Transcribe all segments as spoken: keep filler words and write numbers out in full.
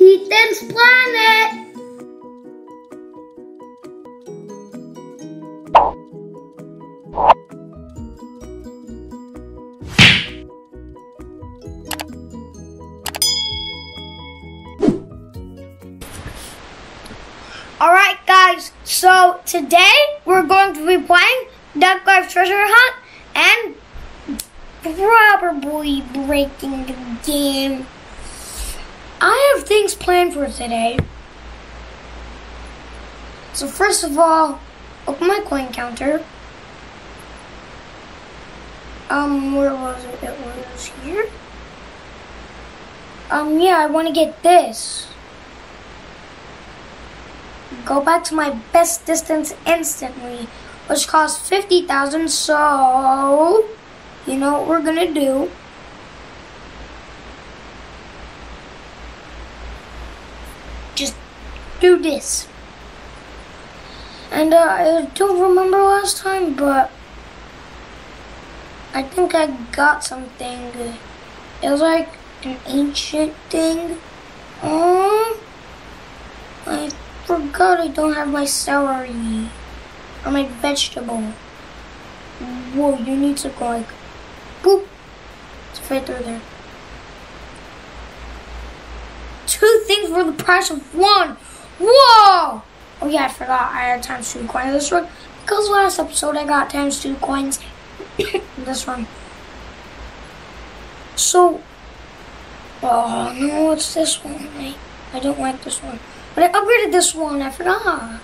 is Ethan's Planet! Alright guys, so today we're going to be playing Duck Life Treasure Hunt and probably breaking the game. I have things planned for today. So first of all, open my coin counter. Um, where was it? It was here. Um, yeah, I want to get this. Go back to my best distance instantly, which costs fifty thousand, so you know what we're gonna do. Just do this. And uh, I don't remember last time, but I think I got something. It was like an ancient thing. Um, I forgot I don't have my celery or my vegetable. Whoa, you need to go like boop. It's right through there. Two things for the price of one. Whoa! Oh yeah, I forgot I had times two coins this one. Because last episode I got times two coins this one. So, oh no, it's this one. I, I don't like this one. But I upgraded this one, I forgot.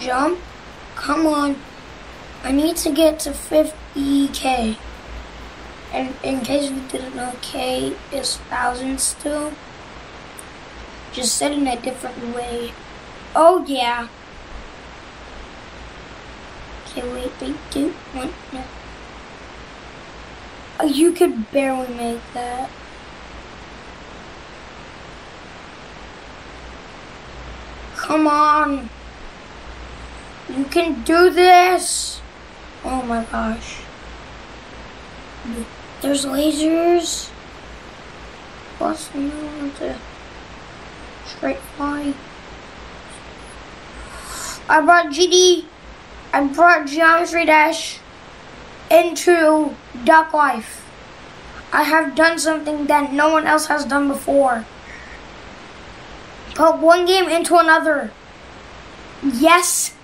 Jump. Come on. I need to get to fifty K. And in case you didn't know, K is thousand still. Just said in a different way. Oh yeah. Okay, wait, wait, two, one, no. Oh, you could barely make that. Come on. You can do this. Oh my gosh. There's lasers. Plus, you know, to straight fly. I brought G D. I brought Geometry Dash into Duck Life. I have done something that no one else has done before. Put one game into another. Yes.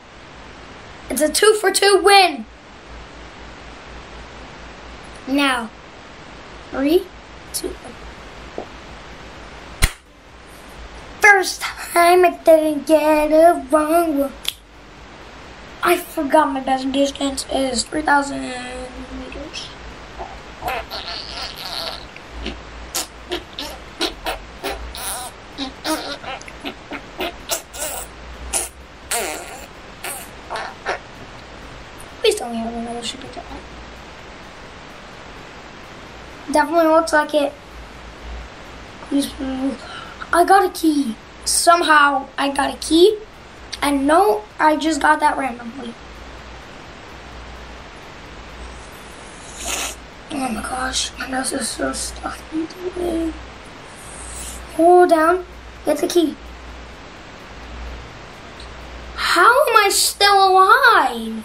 It's a two for two win. Now, three, two, one. First time I didn't get it wrong. I forgot my best distance is three thousand meters. Please tell me how another should be done. Definitely looks like it. I got a key. Somehow I got a key. And no, I just got that randomly. Oh my gosh, my nose is so stuck today. Hold down, get the key. How am I still alive?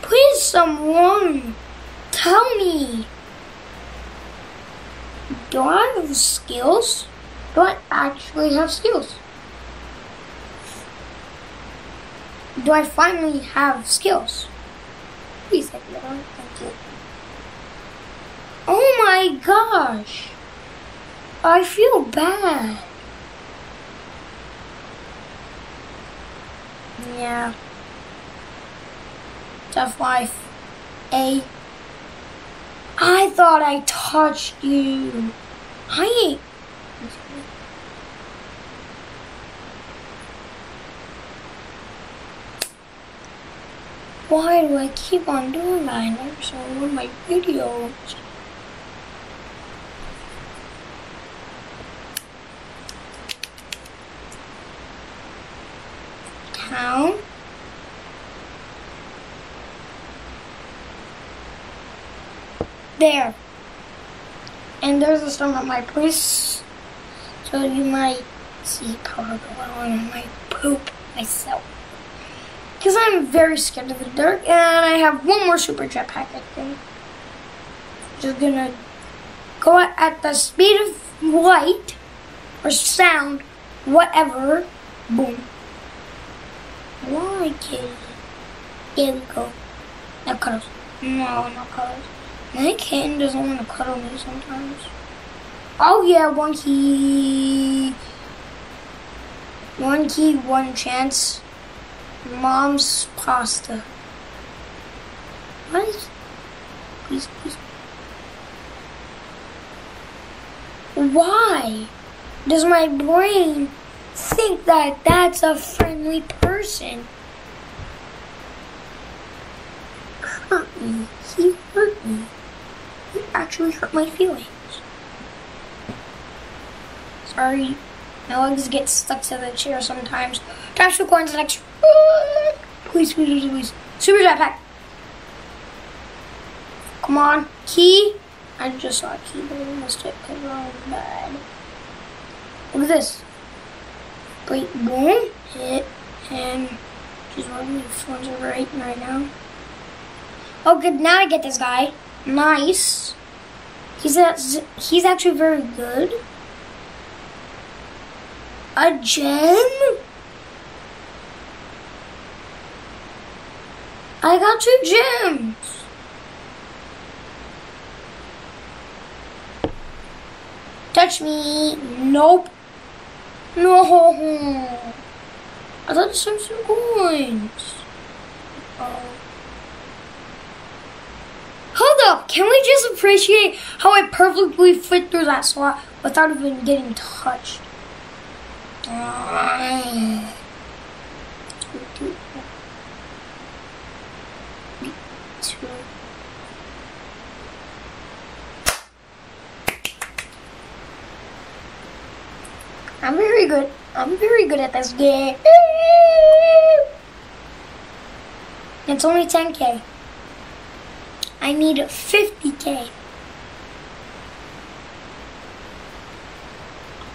Please someone tell me. Do I have skills? Do I actually have skills? Do I finally have skills? Please let me know. Thank you. Oh my gosh! I feel bad. Yeah. Tough life. A. I thought I touched you. I ain't. Why do I keep on doing that? I never saw one of my videos. Town. There. And there's a storm at my place, so you might see powder go on and I poop myself. Because I'm very scared of the dark, and I have one more super jetpack, I think. Just gonna go at the speed of light, or sound, whatever. Boom. Why can't you? There we go. Now cuddles. No, not cuddles. My kitten doesn't want to cuddle me sometimes. Oh yeah, one key. One key, one chance. Mom's pasta. What is... Please, please. Why does my brain think that that's a friendly person? Hurt me. He hurt me. He actually hurt my feelings. Sorry. My legs get stuck to the chair sometimes. Dash the coins next. Please, please, please. Super jetpack. Come on. Key. I just saw a key, but I missed it because I was bad. Look at this. Wait, boom. Hit. And just one of my phones are right right now. Oh, good. Now I get this guy. Nice. He's a, he's actually very good. A gem? I got two gems. Touch me. Nope. No. I thought some some coins. Oh. Hold up. Can we just appreciate how I perfectly fit through that slot without even getting touched? Uh, two, two, two. I'm very good. I'm very good at this game. It's only ten K. I need fifty K.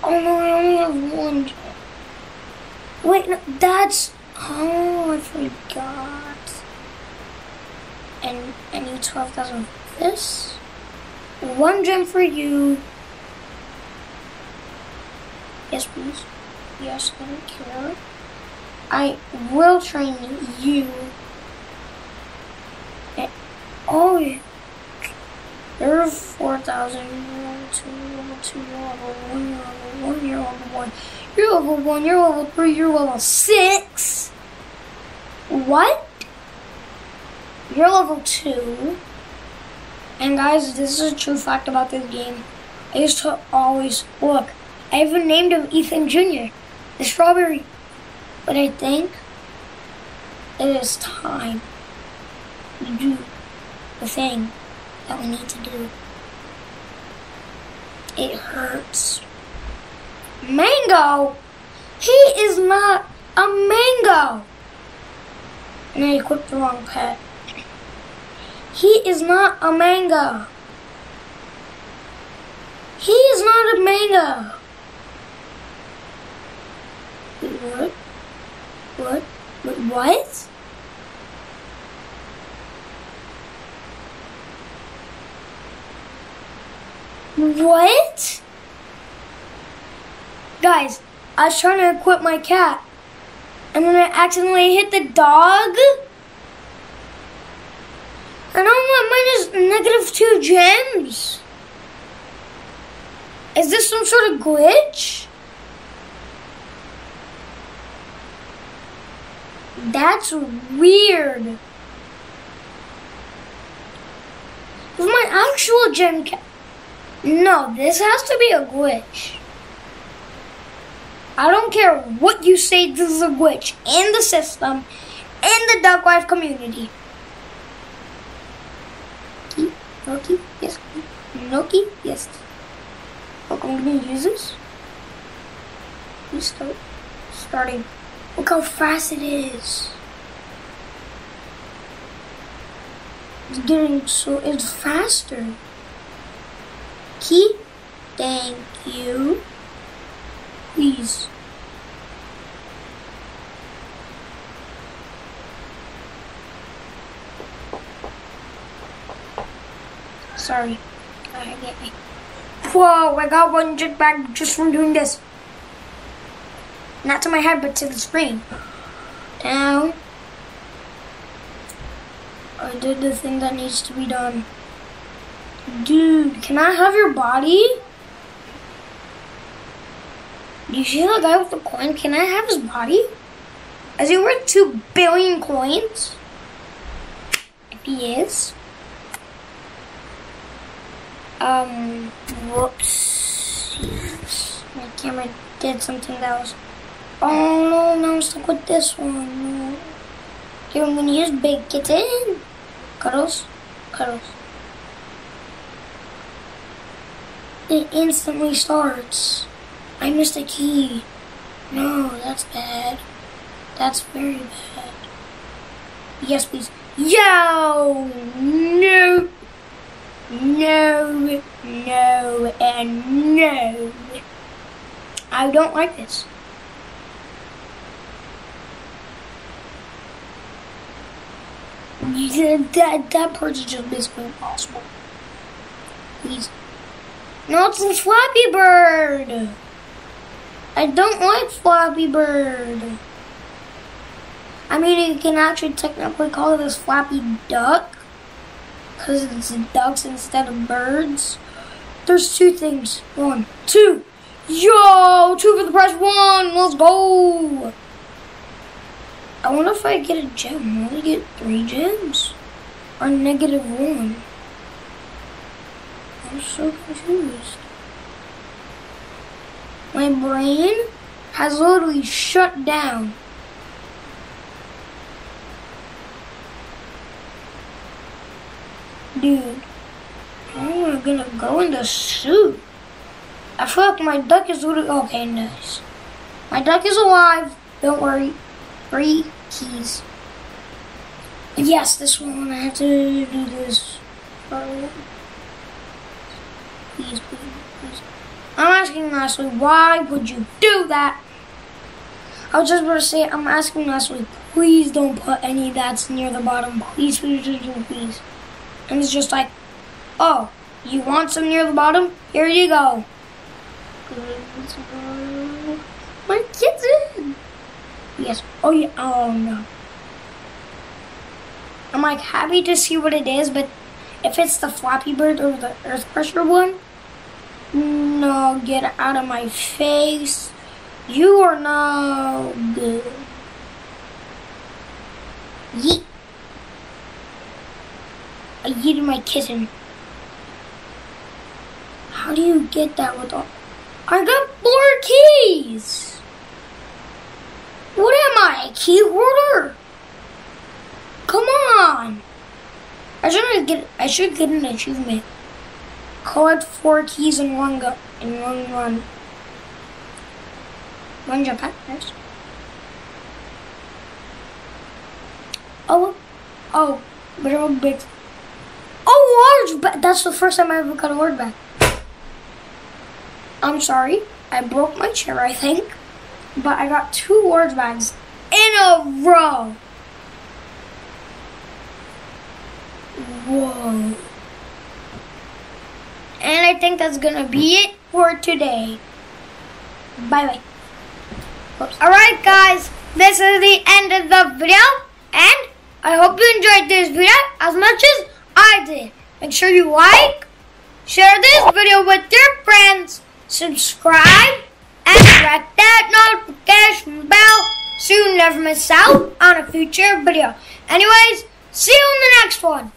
Oh no, I only have one gem. Wait, no, that's... Oh, I forgot. And I need twelve thousand for this. One gem for you. Yes, please. Yes, I don't care. I will train you. And, oh, yeah. There are four thousand. Level two, level two, level one, level one, you're level one. You're level one, you're level three, you're level six. What? You're level two. And guys, this is a true fact about this game. I used to always look. I even named him Ethan Junior, the strawberry. But I think it is time to do the thing that we need to do. It hurts. Mango? He is not a mango. And I equipped the wrong pet. He is not a mango. He is not a mango. Wait, what? What? Wait, what? What? Guys, I was trying to equip my cat, and then I accidentally hit the dog. And all my minus negative two gems. Is this some sort of glitch? That's weird. With my actual gem cat. No, this has to be a glitch. I don't care what you say, this is a glitch in the system, in the Duck Life community. Key, no key, yes key, no key, yes key. Look, I'm gonna use this. We start, starting. Look how fast it is. It's getting so, it's faster. Lucky. Thank you. Please. Sorry. I get me. Whoa, I got one jetpack just from doing this. Not to my head, but to the screen. Now, I did the thing that needs to be done. Dude, can I have your body? Do you see the guy with the coin? Can I have his body? Is he worth two billion coins? If he is. Um, whoops. Yes. My camera did something that was... Oh no, now I'm stuck with this one. No. Here, I'm gonna use Big Kitten. Cuddles. Cuddles. It instantly starts. I missed a key. No, that's bad. That's very bad. Yes, please. Yo! No! No, no, and no. I don't like this. That, that part's just basically impossible. Please. No, it's a Flappy Bird! I don't like Flappy Bird. I mean, you can actually technically call this Flappy Duck, because it's ducks instead of birds. There's two things. One, two. Yo, two for the price of one. Let's go. I wonder if I get a gem. Will I get three gems? Or negative one? I'm so confused. My brain has literally shut down. Dude, I'm gonna go in the suit. I feel like my duck is literally... Okay, nice. My duck is alive. Don't worry. Three keys. Yes, this one. I have to do this. Please, please, please. I'm asking nicely, why would you do that? I was just going to say, I'm asking nicely, please don't put any of that's near the bottom. Please, please, please, please. And it's just like, oh, you want some near the bottom? Here you go. My kitten. Yes. Oh, yeah. Oh, no. I'm like happy to see what it is, but if it's the Flappy Bird or the Earth Crusher one, no, get out of my face. You are no good. Yeet. I yeeted my kitten. How do you get that with all... I got four keys! What am I, a key hoarder? Come on! I should get, I should get an achievement. Collect four keys in one go in one run. One jump at first. Oh, oh, but I'm a big. Oh, large back. That's the first time I ever got a large back. I'm sorry, I broke my chair, I think, but I got two large bags in a row. Whoa. And I think that's gonna be it for today. Bye bye. Alright guys, this is the end of the video, and I hope you enjoyed this video as much as I did. Make sure you like, share this video with your friends, subscribe, and click that notification bell so you never miss out on a future video. Anyways, see you in the next one.